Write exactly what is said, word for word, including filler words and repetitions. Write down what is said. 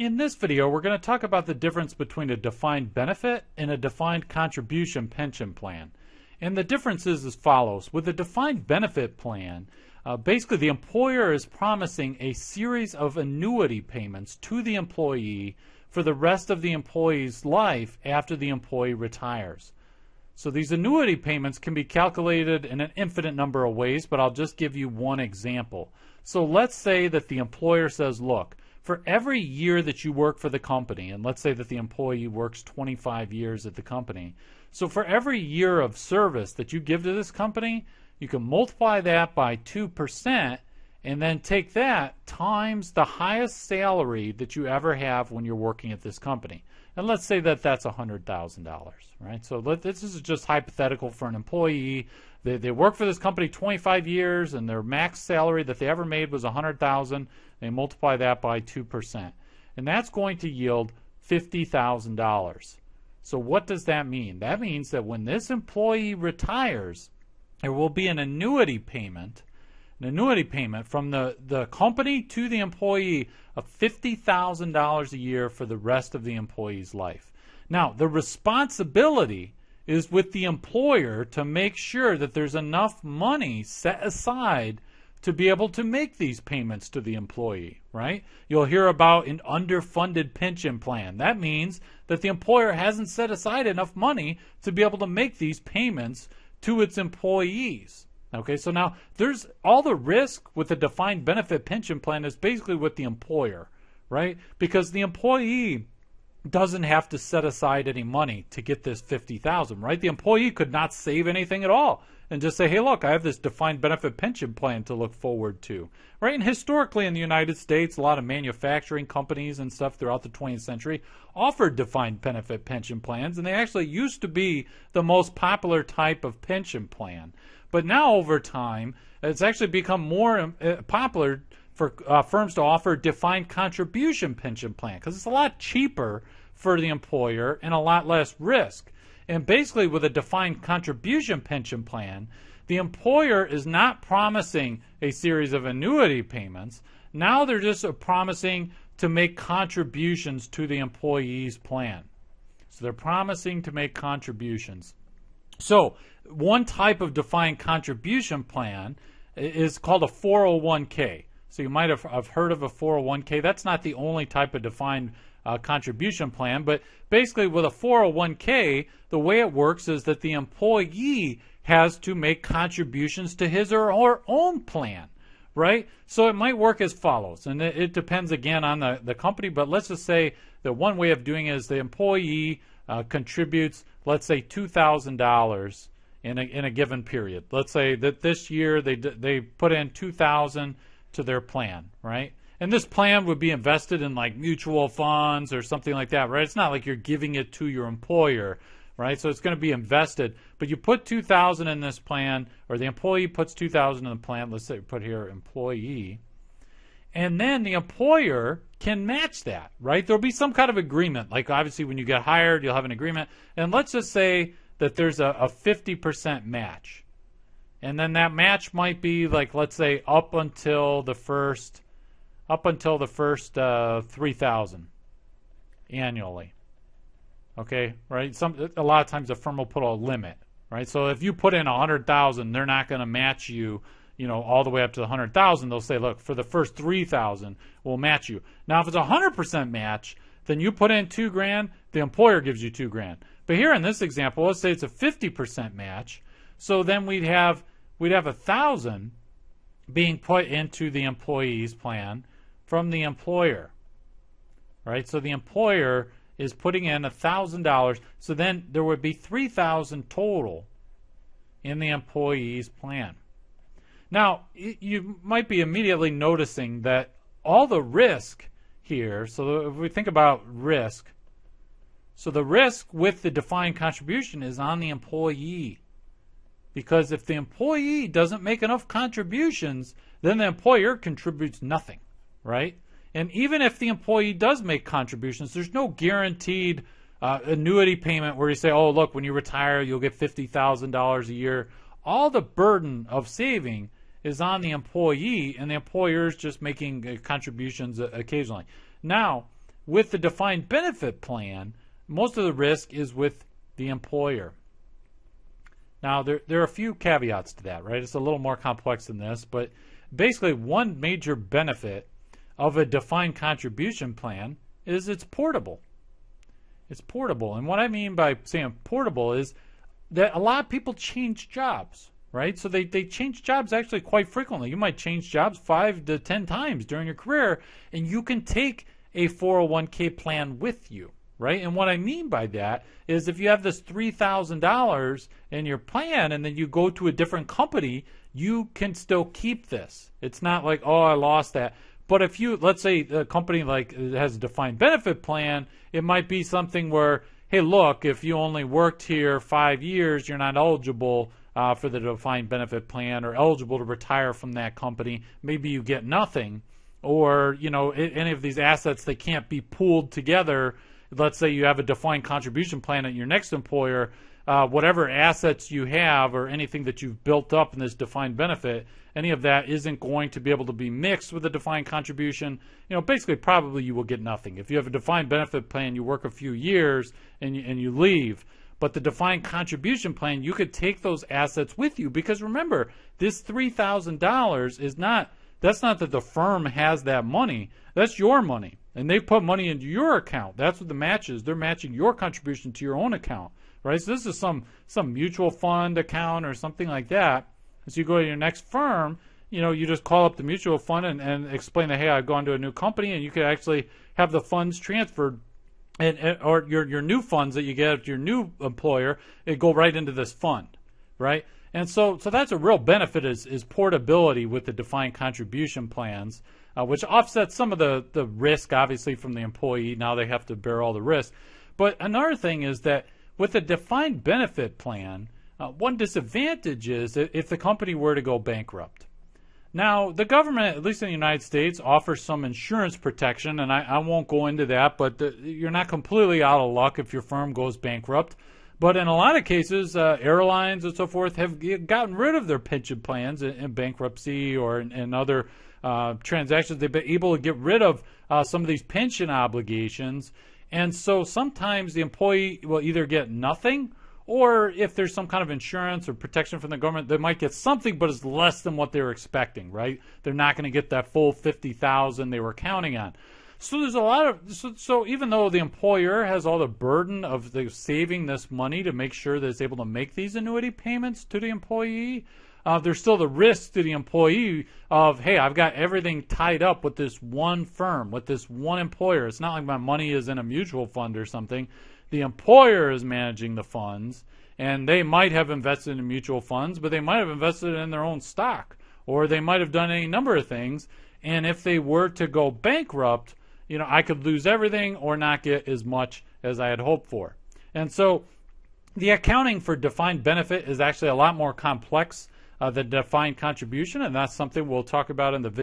In this video, we're going to talk about the difference between a defined benefit and a defined contribution pension plan. And the difference is as follows. With a defined benefit plan, uh, basically the employer is promising a series of annuity payments to the employee for the rest of the employee's life after the employee retires. So these annuity payments can be calculated in an infinite number of ways, but I'll just give you one example. So let's say that the employer says, look, for every year that you work for the company, and let's say that the employee works twenty-five years at the company, so for every year of service that you give to this company, you can multiply that by two percent and then take that times the highest salary that you ever have when you're working at this company. And let's say that that's one hundred thousand dollars, right? So let, this is just hypothetical for an employee. They, they work for this company twenty-five years and their max salary that they ever made was one hundred thousand dollars. They multiply that by two percent. And that's going to yield fifty thousand dollars. So what does that mean? That means that when this employee retires, there will be an annuity payment, an annuity payment from the, the company to the employee of fifty thousand dollars a year for the rest of the employee's life. Now, the responsibility is with the employer to make sure that there's enough money set aside to be able to make these payments to the employee, right? You'll hear about an underfunded pension plan. That means that the employer hasn't set aside enough money to be able to make these payments to its employees. Okay, so now there's all the risk with a defined benefit pension plan is basically with the employer, right? Because the employee doesn't have to set aside any money to get this fifty thousand dollars, right? The employee could not save anything at all and just say, hey, look, I have this defined benefit pension plan to look forward to, right? And historically in the United States, a lot of manufacturing companies and stuff throughout the twentieth century offered defined benefit pension plans, and they actually used to be the most popular type of pension plan. But now over time, it's actually become more popular for uh, firms to offer defined contribution pension plan because it's a lot cheaper for the employer and a lot less risk. And basically with a defined contribution pension plan, the employer is not promising a series of annuity payments. Now they're just promising to make contributions to the employee's plan. So they're promising to make contributions. So one type of defined contribution plan is called a four oh one k. So you might have heard of a four oh one k. That's not the only type of defined uh, contribution plan, but basically with a four oh one k, the way it works is that the employee has to make contributions to his or her own plan, right? So it might work as follows, and it, it depends again on the, the company, but let's just say that one way of doing it is the employee uh, contributes, let's say, two thousand dollars in a, in a given period. Let's say that this year they, they put in two thousand dollars to their plan, right? And this plan would be invested in like mutual funds or something like that, right? It's not like you're giving it to your employer, right? So it's going to be invested, but you put two thousand in this plan, or the employee puts two thousand in the plan. Let's say we put here employee, and then the employer can match that, right? There'll be some kind of agreement. Like obviously when you get hired, you'll have an agreement. And let's just say that there's a, a fifty percent match. And then that match might be like, let's say, up until the first, up until the first uh, three thousand annually. Okay, right? Some a lot of times a firm will put a limit, right? So if you put in one hundred thousand, they're not going to match you, you know, all the way up to the one hundred thousand. They'll say, look, for the first three thousand, we'll match you. Now, if it's a one hundred percent match, then you put in two grand, the employer gives you two grand. But here in this example, let's say it's a fifty percent match. So then we'd have We'd have a thousand being put into the employee's plan from the employer, right? So the employer is putting in a thousand dollars. So then there would be three thousand total in the employee's plan. Now you might be immediately noticing that all the risk here. So if we think about risk, so the risk with the defined contribution is on the employee. Because if the employee doesn't make enough contributions, then the employer contributes nothing, right? And even if the employee does make contributions, there's no guaranteed uh, annuity payment where you say, oh, look, when you retire, you'll get fifty thousand dollars a year. All the burden of saving is on the employee, and the employer is just making uh, contributions occasionally. Now, with the defined benefit plan, most of the risk is with the employer. Now, there, there are a few caveats to that, right? It's a little more complex than this, but basically one major benefit of a defined contribution plan is it's portable. It's portable. And what I mean by saying portable is that a lot of people change jobs, right? So they, they change jobs actually quite frequently. You might change jobs five to ten times during your career, and you can take a four oh one k plan with you, right? And what I mean by that is if you have this three thousand dollars in your plan and then you go to a different company, you can still keep this. It's not like, oh, I lost that. But if you, let's say a company like has a defined benefit plan, it might be something where, hey, look, if you only worked here five years, you're not eligible uh, for the defined benefit plan or eligible to retire from that company. Maybe you get nothing. Or, you know, any of these assets, they can't be pooled together. Let's say you have a defined contribution plan at your next employer. Uh, whatever assets you have or anything that you've built up in this defined benefit, any of that isn't going to be able to be mixed with a defined contribution. You know, basically probably you will get nothing. If you have a defined benefit plan, you work a few years and you, and you leave. But the defined contribution plan, you could take those assets with you because remember, this three thousand dollars is not, that's not that the firm has that money, that's your money. And they put money into your account. That's what the match is. They're matching your contribution to your own account, right? So this is some some mutual fund account or something like that. So you go to your next firm, you know, you just call up the mutual fund and, and explain that, hey, I've gone to a new company, and you could actually have the funds transferred, and, and or your your new funds that you get at your new employer, it go right into this fund, right? And so so that's a real benefit is, is portability with the defined contribution plans, uh, which offsets some of the, the risk, obviously, from the employee. Now they have to bear all the risk. But another thing is that with a defined benefit plan, uh, one disadvantage is if the company were to go bankrupt. Now, the government, at least in the United States, offers some insurance protection, and I, I won't go into that, but the, you're not completely out of luck if your firm goes bankrupt. But in a lot of cases, uh, airlines and so forth have gotten rid of their pension plans in, in bankruptcy or in, in other uh, transactions. They've been able to get rid of uh, some of these pension obligations. And so sometimes the employee will either get nothing, or if there's some kind of insurance or protection from the government, they might get something, but it's less than what they were expecting, right? They're not going to get that full fifty thousand dollars they were counting on. So there's a lot of so, so even though the employer has all the burden of the saving this money to make sure that it's able to make these annuity payments to the employee, uh, there's still the risk to the employee of, hey, I've got everything tied up with this one firm, with this one employer. It's not like my money is in a mutual fund or something. The employer is managing the funds, and they might have invested in mutual funds, but they might have invested in their own stock, or they might have done any number of things. And if they were to go bankrupt, you know, I could lose everything or not get as much as I had hoped for. And so the accounting for defined benefit is actually a lot more complex uh, than defined contribution, and that's something we'll talk about in the video.